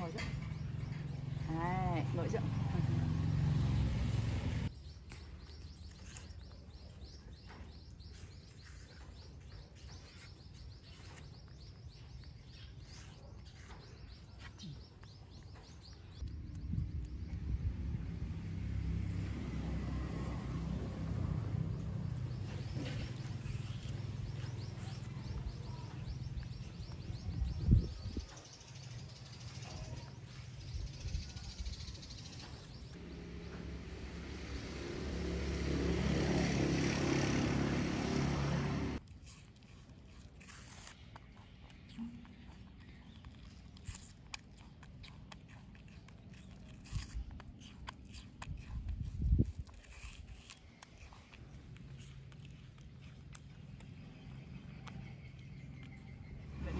Mở rộng. Đấy, mở rộng.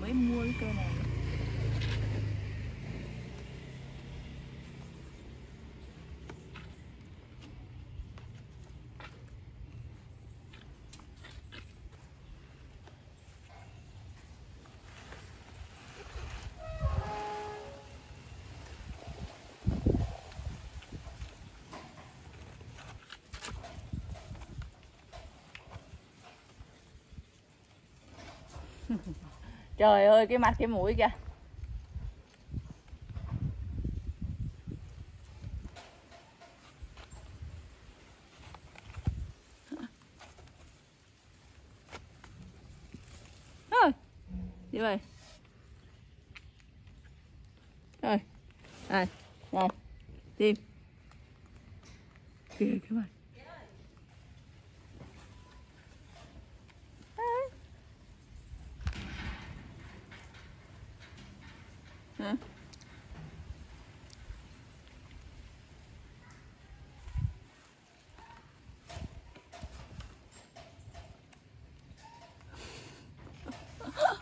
Mua cái cây này. Trời ơi, cái mặt cái mũi kìa. Đi về. Rồi. Đây, đây. Tim. Kìa cái mặt. Huh?